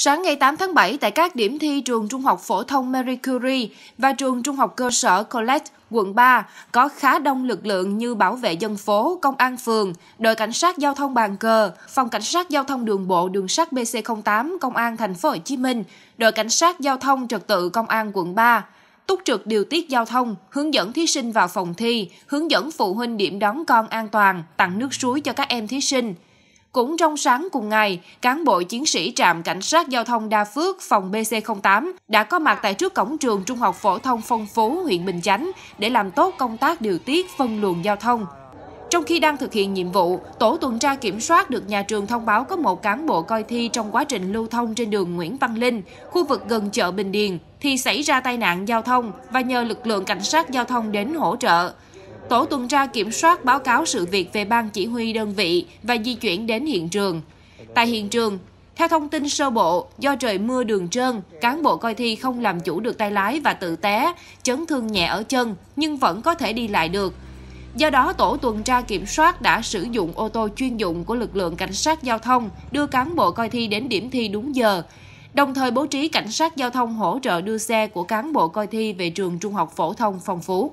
Sáng ngày 8 tháng 7, tại các điểm thi trường Trung học phổ thông Marie Curie và trường Trung học cơ sở Colette, quận 3, có khá đông lực lượng như bảo vệ dân phố, công an phường, đội cảnh sát giao thông bàn cờ, phòng cảnh sát giao thông đường bộ đường sắt BC08, công an thành phố Hồ Chí Minh, đội cảnh sát giao thông trật tự công an quận 3, túc trực điều tiết giao thông, hướng dẫn thí sinh vào phòng thi, hướng dẫn phụ huynh điểm đón con an toàn, tặng nước suối cho các em thí sinh. Cũng trong sáng cùng ngày, cán bộ chiến sĩ trạm cảnh sát giao thông Đa Phước, phòng BC08 đã có mặt tại trước cổng trường Trung học phổ thông Phong Phú, huyện Bình Chánh để làm tốt công tác điều tiết phân luồng giao thông. Trong khi đang thực hiện nhiệm vụ, tổ tuần tra kiểm soát được nhà trường thông báo có một cán bộ coi thi trong quá trình lưu thông trên đường Nguyễn Văn Linh, khu vực gần chợ Bình Điền, thì xảy ra tai nạn giao thông và nhờ lực lượng cảnh sát giao thông đến hỗ trợ. Tổ tuần tra kiểm soát báo cáo sự việc về ban chỉ huy đơn vị và di chuyển đến hiện trường. Tại hiện trường, theo thông tin sơ bộ, do trời mưa đường trơn, cán bộ coi thi không làm chủ được tay lái và tự té, chấn thương nhẹ ở chân nhưng vẫn có thể đi lại được. Do đó, tổ tuần tra kiểm soát đã sử dụng ô tô chuyên dụng của lực lượng cảnh sát giao thông đưa cán bộ coi thi đến điểm thi đúng giờ, đồng thời bố trí cảnh sát giao thông hỗ trợ đưa xe của cán bộ coi thi về trường Trung học phổ thông Phong Phú.